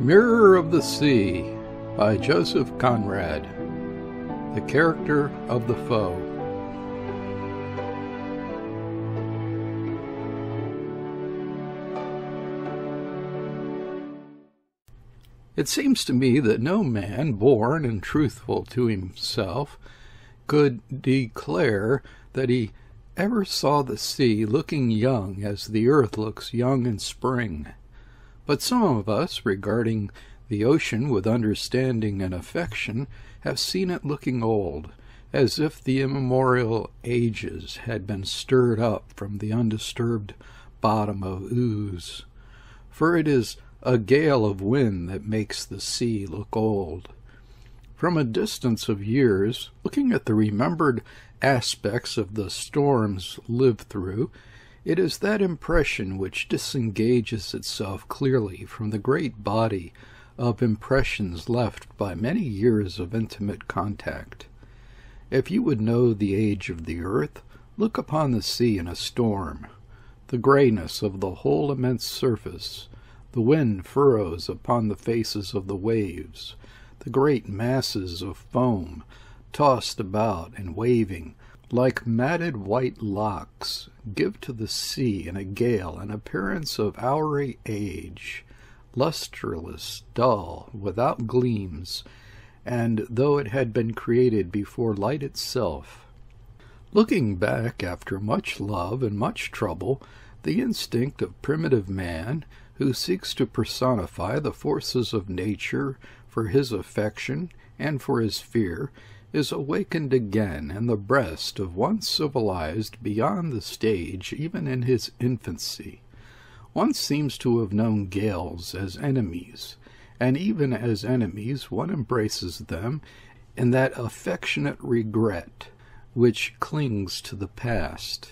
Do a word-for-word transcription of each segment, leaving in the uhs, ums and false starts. Mirror of the Sea by Joseph Conrad. The Character of the Foe. It seems to me that no man born and truthful to himself could declare that he ever saw the sea looking young as the earth looks young in spring. But some of us, regarding the ocean with understanding and affection, have seen it looking old, as if the immemorial ages had been stirred up from the undisturbed bottom of ooze. For it is a gale of wind that makes the sea look old. From a distance of years, looking at the remembered aspects of the storms lived through, it is that impression which disengages itself clearly from the great body of impressions left by many years of intimate contact. If you would know the age of the earth, look upon the sea in a storm. The grayness of the whole immense surface, the wind furrows upon the faces of the waves, the great masses of foam, tossed about and waving, like matted white locks, give to the sea in a gale an appearance of hoary age, lustreless, dull, without gleams, and though it had been created before light itself. Looking back after much love and much trouble, the instinct of primitive man, who seeks to personify the forces of nature for his affection and for his fear, is awakened again in the breast of one civilized beyond the stage even in his infancy. One seems to have known gales as enemies, and even as enemies one embraces them in that affectionate regret which clings to the past.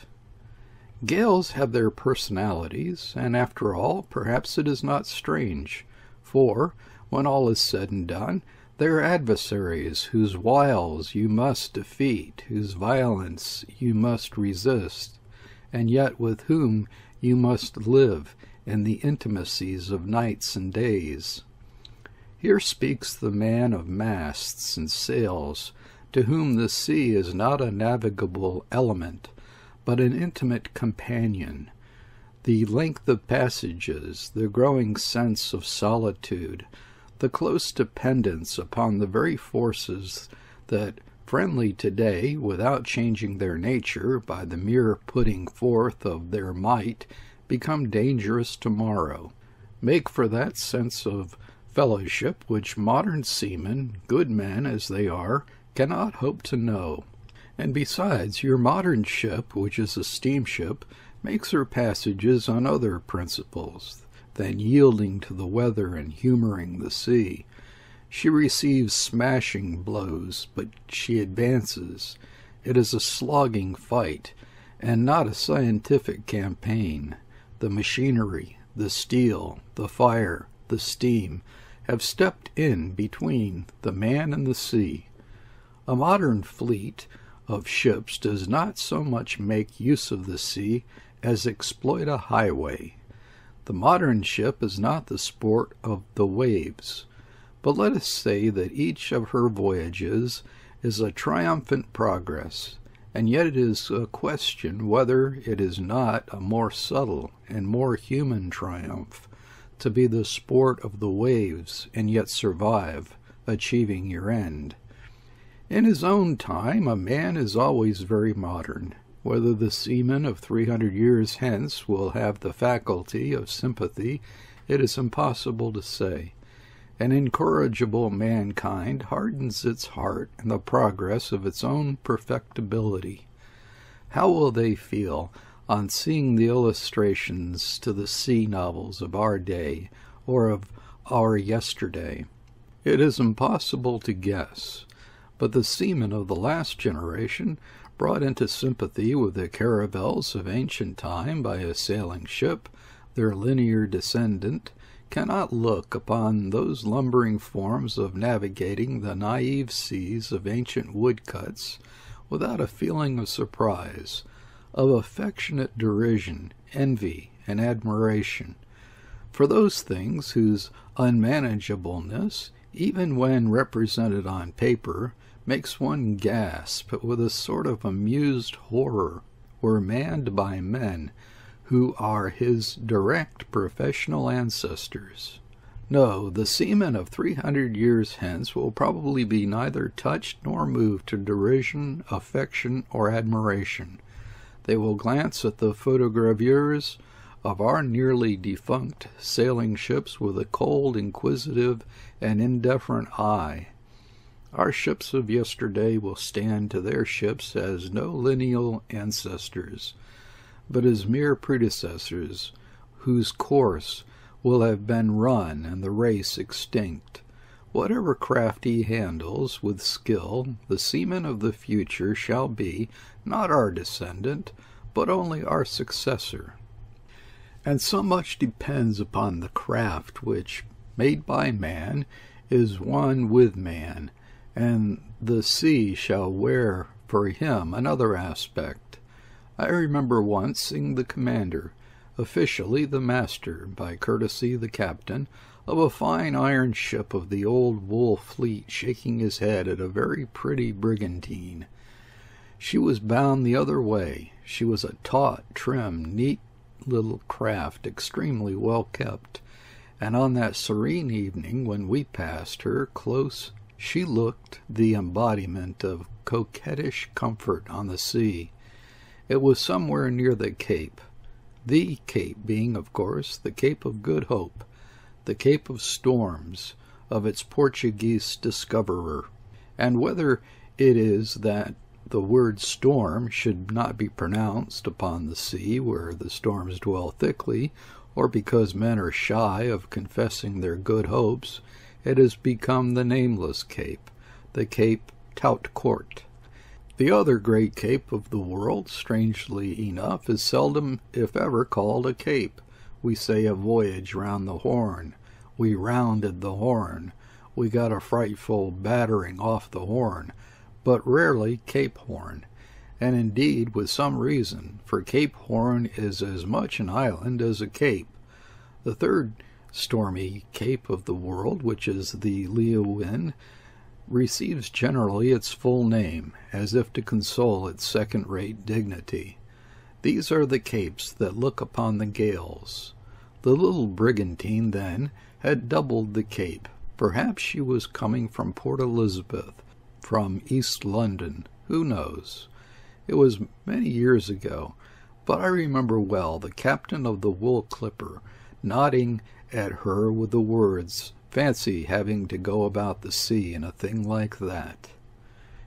Gales have their personalities, and after all, perhaps it is not strange, for, when all is said and done, they are adversaries whose wiles you must defeat, whose violence you must resist, and yet with whom you must live in the intimacies of nights and days. Here speaks the man of masts and sails, to whom the sea is not a navigable element, but an intimate companion. The length of passages, the growing sense of solitude, the close dependence upon the very forces that, friendly today without changing their nature by the mere putting forth of their might, become dangerous tomorrow, make for that sense of fellowship which modern seamen, good men as they are, cannot hope to know. And besides, your modern ship, which is a steamship, makes her passages on other principles than yielding to the weather and humoring the sea. She receives smashing blows, but she advances. It is a slogging fight, and not a scientific campaign. The machinery, the steel, the fire, the steam, have stepped in between the man and the sea. A modern fleet of ships does not so much make use of the sea as exploit a highway. The modern ship is not the sport of the waves, but let us say that each of her voyages is a triumphant progress, and yet it is a question whether it is not a more subtle and more human triumph to be the sport of the waves and yet survive, achieving your end. In his own time, a man is always very modern. Whether the seaman of three hundred years hence will have the faculty of sympathy, it is impossible to say. An incorrigible mankind hardens its heart in the progress of its own perfectibility. How will they feel on seeing the illustrations to the sea novels of our day or of our yesterday? It is impossible to guess, but the seamen of the last generation, brought into sympathy with the caravels of ancient time by a sailing ship, their linear descendant, cannot look upon those lumbering forms of navigating the naive seas of ancient woodcuts without a feeling of surprise, of affectionate derision, envy, and admiration. For those things whose unmanageableness, even when represented on paper, makes one gasp with a sort of amused horror, were manned by men who are his direct professional ancestors. No, the seamen of three hundred years hence will probably be neither touched nor moved to derision, affection, or admiration. They will glance at the photogravures of our nearly defunct sailing ships with a cold, inquisitive, and indifferent eye. Our ships of yesterday will stand to their ships as no lineal ancestors, but as mere predecessors, whose course will have been run and the race extinct. Whatever craft he handles with skill, the seaman of the future shall be, not our descendant, but only our successor. And so much depends upon the craft which, made by man, is one with man, and the sea shall wear for him another aspect. I remember once seeing the commander, officially the master, by courtesy the captain, of a fine iron ship of the old wool fleet shaking his head at a very pretty brigantine. She was bound the other way. She was a taut, trim, neat little craft, extremely well kept, and on that serene evening when we passed her close, she looked the embodiment of coquettish comfort on the sea. It was somewhere near the Cape, the Cape being, of course, the Cape of Good Hope, the Cape of Storms, of its Portuguese discoverer. And whether it is that the word storm should not be pronounced upon the sea where the storms dwell thickly, or because men are shy of confessing their good hopes, it has become the nameless Cape, the Cape Outway. The other great cape of the world, strangely enough, is seldom, if ever, called a cape. We say a voyage round the Horn. We rounded the Horn. We got a frightful battering off the Horn, but rarely Cape Horn. And indeed, with some reason, for Cape Horn is as much an island as a cape. The third stormy cape of the world, which is the Leeuwin, receives generally its full name, as if to console its second-rate dignity. These are the capes that look upon the gales. The little brigantine, then, had doubled the cape. Perhaps she was coming from Port Elizabeth, from East London. Who knows? It was many years ago, but I remember well the captain of the wool clipper nodding at her with the words, "Fancy having to go about the sea in a thing like that."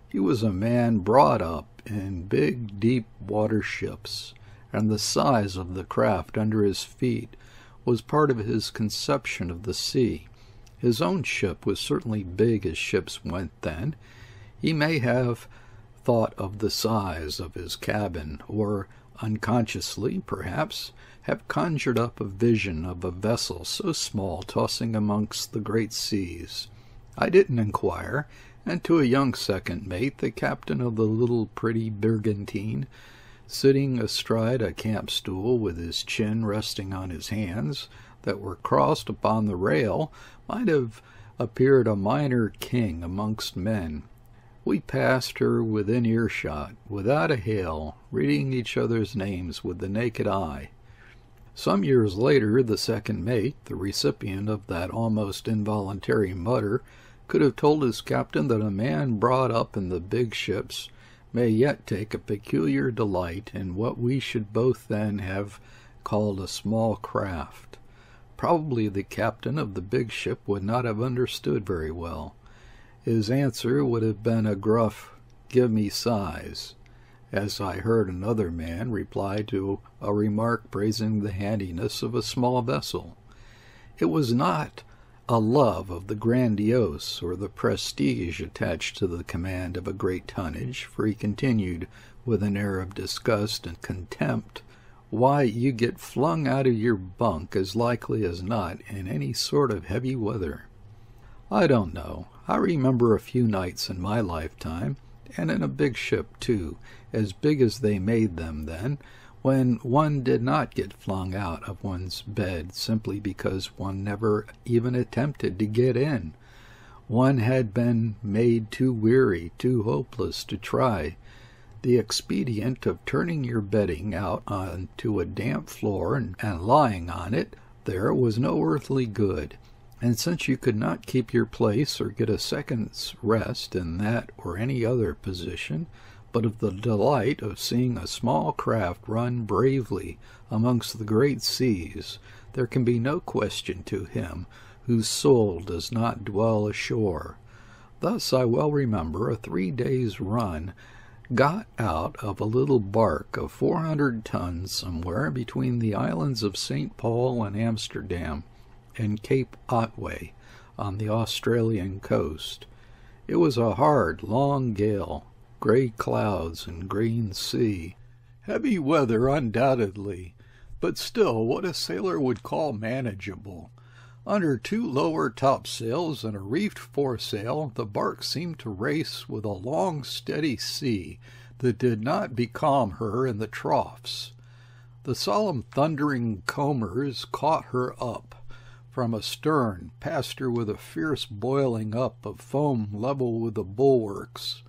He was a man brought up in big, deep-water ships, and the size of the craft under his feet was part of his conception of the sea. His own ship was certainly big as ships went then. He may have thought of the size of his cabin, or unconsciously, perhaps, have conjured up a vision of a vessel so small tossing amongst the great seas. I didn't inquire, and to a young second mate, the captain of the little pretty brigantine, sitting astride a camp stool with his chin resting on his hands that were crossed upon the rail, might have appeared a minor king amongst men. We passed her within earshot, without a hail, reading each other's names with the naked eye. Some years later, the second mate, the recipient of that almost involuntary mutter, could have told his captain that a man brought up in the big ships may yet take a peculiar delight in what we should both then have called a small craft. Probably the captain of the big ship would not have understood very well. His answer would have been a gruff, "Give me size," as I heard another man reply to a remark praising the handiness of a small vessel. It was not a love of the grandiose or the prestige attached to the command of a great tonnage, for he continued, with an air of disgust and contempt, "Why, you get flung out of your bunk as likely as not in any sort of heavy weather." I don't know. I remember a few nights in my lifetime, and in a big ship too, as big as they made them then, when one did not get flung out of one's bed simply because one never even attempted to get in. One had been made too weary, too hopeless to try. The expedient of turning your bedding out onto a damp floor and, and lying on it, there was no earthly good. And since you could not keep your place or get a second's rest in that or any other position, but of the delight of seeing a small craft run bravely amongst the great seas, there can be no question to him whose soul does not dwell ashore. Thus I well remember a three days' run got out of a little bark of four hundred tons somewhere between the islands of Saint Paul and Amsterdam and Cape Otway on the Australian coast. It was a hard, long gale, grey clouds and green sea. Heavy weather, undoubtedly, but still what a sailor would call manageable. Under two lower topsails and a reefed foresail, the bark seemed to race with a long, steady sea that did not becalm her in the troughs. The solemn, thundering combers caught her up from astern, passed her with a fierce boiling up of foam level with the bulwarks,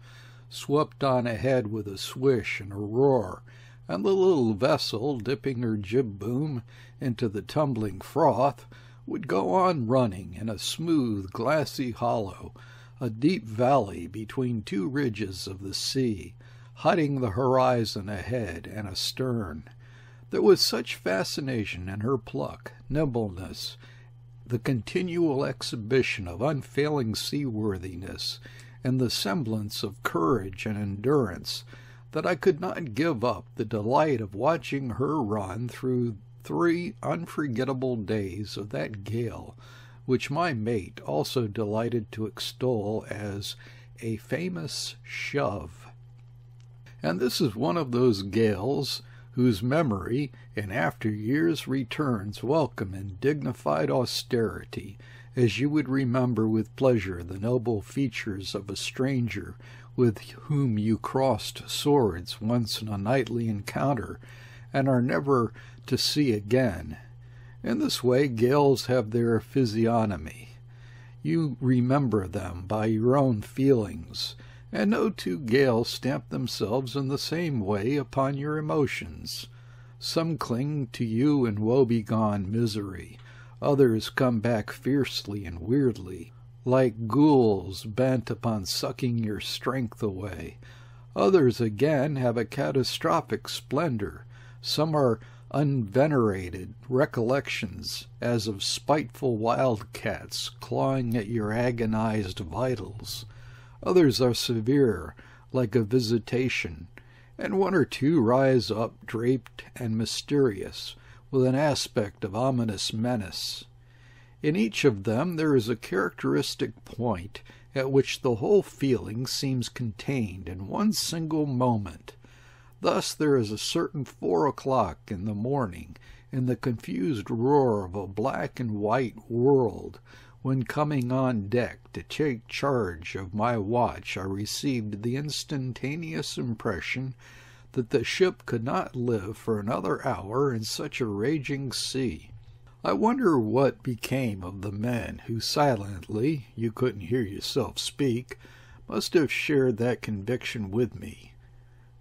swept on ahead with a swish and a roar, and the little vessel, dipping her jib-boom into the tumbling froth, would go on running in a smooth, glassy hollow, a deep valley between two ridges of the sea, hiding the horizon ahead and astern. There was such fascination in her pluck, nimbleness, the continual exhibition of unfailing seaworthiness, and the semblance of courage and endurance, that I could not give up the delight of watching her run through three unforgettable days of that gale, which my mate also delighted to extol as a famous shove. And this is one of those gales whose memory in after years returns welcome in dignified austerity, as you would remember with pleasure the noble features of a stranger with whom you crossed swords once in a nightly encounter, and are never to see again. In this way gales have their physiognomy. You remember them by your own feelings, and no two gales stamp themselves in the same way upon your emotions. Some cling to you in woebegone misery, others come back fiercely and weirdly, like ghouls bent upon sucking your strength away. Others again have a catastrophic splendor. Some are unvenerated recollections, as of spiteful wildcats clawing at your agonized vitals. Others are severe, like a visitation, and one or two rise up draped and mysterious, with an aspect of ominous menace. In each of them there is a characteristic point at which the whole feeling seems contained in one single moment. Thus there is a certain four o'clock in the morning, in the confused roar of a black and white world, when coming on deck to take charge of my watch I received the instantaneous impression that the ship could not live for another hour in such a raging sea. I wonder what became of the men who silently, you couldn't hear yourself speak, must have shared that conviction with me.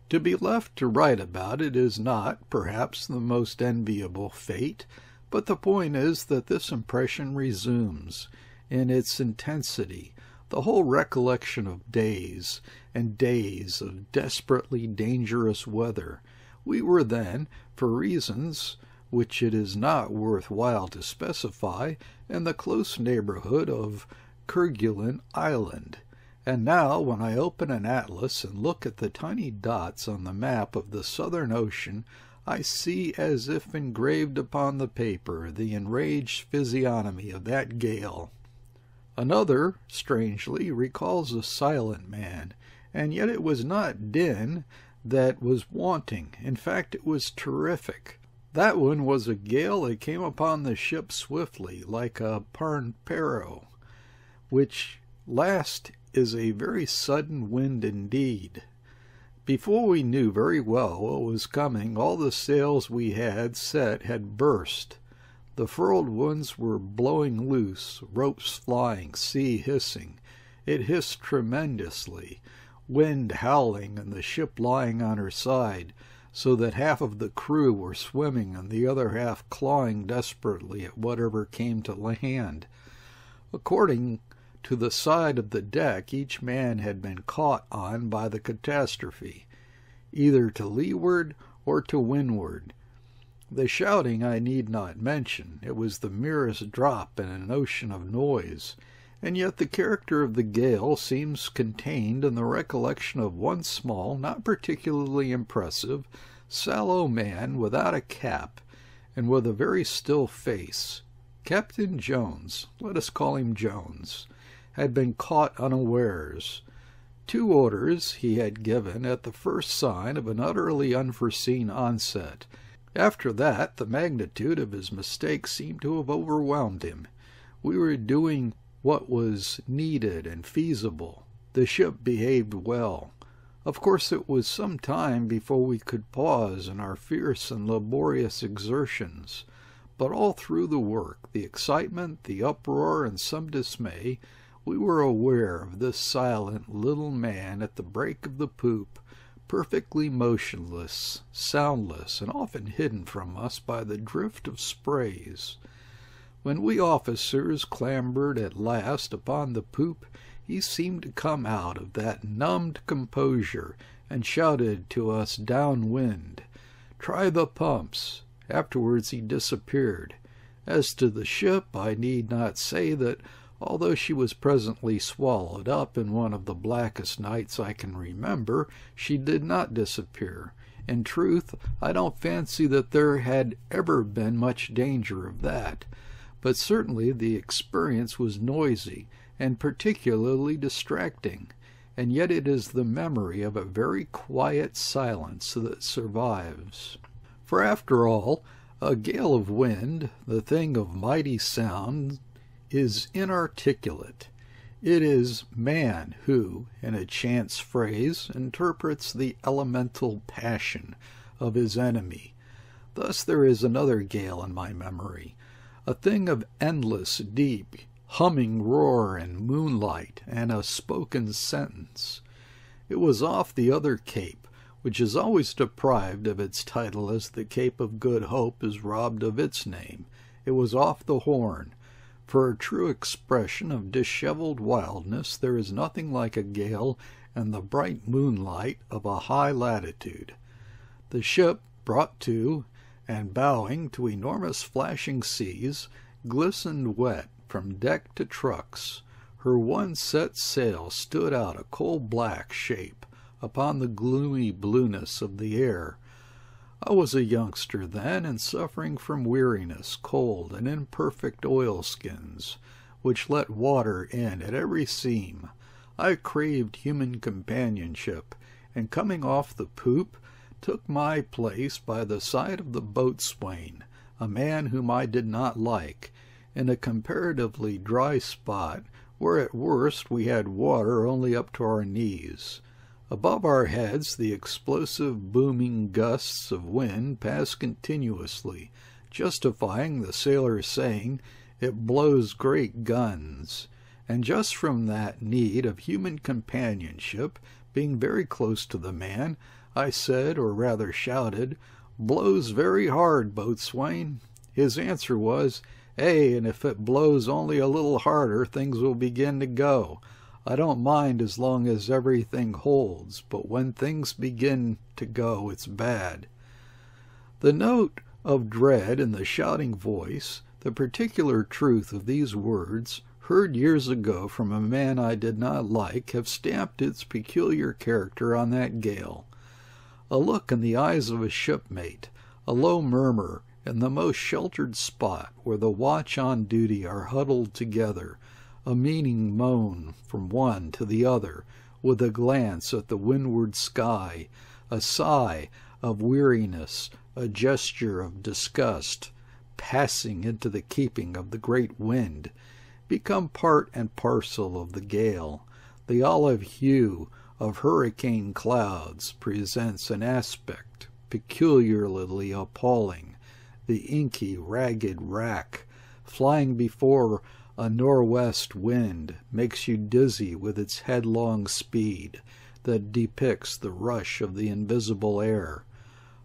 To be left to write about it is not, perhaps, the most enviable fate, but the point is that this impression resumes, in its intensity, the whole recollection of days and days of desperately dangerous weather. We were then, for reasons which it is not worth while to specify, in the close neighborhood of Kerguelen Island. And now, when I open an atlas and look at the tiny dots on the map of the Southern Ocean, I see, as if engraved upon the paper, the enraged physiognomy of that gale. Another, strangely, recalls a silent man, and yet it was not din that was wanting. In fact, it was terrific. That one was a gale that came upon the ship swiftly, like a pampero, which last is a very sudden wind indeed. Before we knew very well what was coming, all the sails we had set had burst. The furled ones were blowing loose, ropes flying, sea hissing. It hissed tremendously, wind howling, and the ship lying on her side, so that half of the crew were swimming and the other half clawing desperately at whatever came to land. According to the side of the deck each man had been caught on by the catastrophe, either to leeward or to windward. The shouting I need not mention. It was the merest drop in an ocean of noise, and yet the character of the gale seems contained in the recollection of one small, not particularly impressive, sallow man without a cap, and with a very still face. Captain Jones, let us call him Jones, had been caught unawares. Two orders he had given at the first sign of an utterly unforeseen onset. After that, the magnitude of his mistake seemed to have overwhelmed him. We were doing what was needed and feasible. The ship behaved well. Of course, it was some time before we could pause in our fierce and laborious exertions, but all through the work, the excitement, the uproar, and some dismay, we were aware of this silent little man at the break of the poop, perfectly motionless, soundless, and often hidden from us by the drift of sprays. When we officers clambered at last upon the poop, he seemed to come out of that numbed composure and shouted to us downwind, "Try the pumps." Afterwards he disappeared. As to the ship, I need not say that, although she was presently swallowed up in one of the blackest nights I can remember, she did not disappear. In truth, I don't fancy that there had ever been much danger of that, but certainly the experience was noisy and particularly distracting, and yet it is the memory of a very quiet silence that survives. For after all, a gale of wind, the thing of mighty sound, is inarticulate. It is man who, in a chance phrase, interprets the elemental passion of his enemy. Thus there is another gale in my memory, a thing of endless, deep, humming roar and moonlight, and a spoken sentence. It was off the other cape, which is always deprived of its title as the Cape of Good Hope is robbed of its name. It was off the Horn. For a true expression of disheveled wildness, there is nothing like a gale and the bright moonlight of a high latitude. The ship, brought to, and bowing to enormous flashing seas, glistened wet from deck to trucks. Her one set sail stood out a coal-black shape upon the gloomy blueness of the air. I was a youngster then, and suffering from weariness, cold, and imperfect oilskins, which let water in at every seam. I craved human companionship, and coming off the poop, took my place by the side of the boatswain, a man whom I did not like, in a comparatively dry spot, where at worst we had water only up to our knees. Above our heads the explosive booming gusts of wind passed continuously, justifying the sailor's saying, "It blows great guns," and just from that need of human companionship, being very close to the man, I said, or rather shouted, "Blows very hard, boatswain." His answer was, "Ay, and if it blows only a little harder, things will begin to go. I don't mind as long as everything holds, but when things begin to go, it's bad." The note of dread in the shouting voice, the particular truth of these words, heard years ago from a man I did not like, have stamped its peculiar character on that gale. A look in the eyes of a shipmate, a low murmur in the most sheltered spot where the watch on duty are huddled together, a meaning moan from one to the other, with a glance at the windward sky, a sigh of weariness, a gesture of disgust, passing into the keeping of the great wind, become part and parcel of the gale. The olive hue of hurricane clouds presents an aspect peculiarly appalling, the inky, ragged rack flying before a nor'west wind makes you dizzy with its headlong speed that depicts the rush of the invisible air.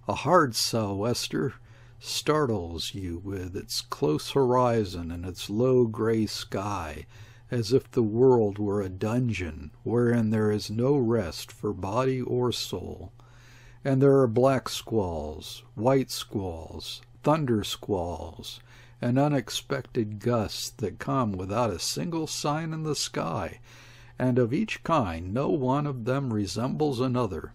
A hard sou'wester startles you with its close horizon and its low gray sky, as if the world were a dungeon wherein there is no rest for body or soul. And there are black squalls, white squalls, thunder squalls, and unexpected gusts that come without a single sign in the sky, and of each kind no one of them resembles another.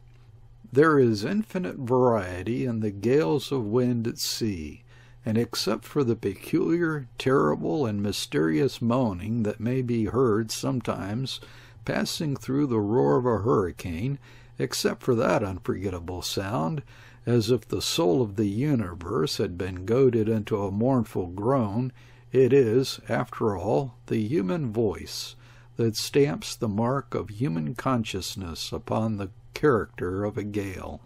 There is infinite variety in the gales of wind at sea, and except for the peculiar, terrible, and mysterious moaning that may be heard sometimes passing through the roar of a hurricane, except for that unforgettable sound, as if the soul of the universe had been goaded into a mournful groan, it is, after all, the human voice that stamps the mark of human consciousness upon the character of a gale.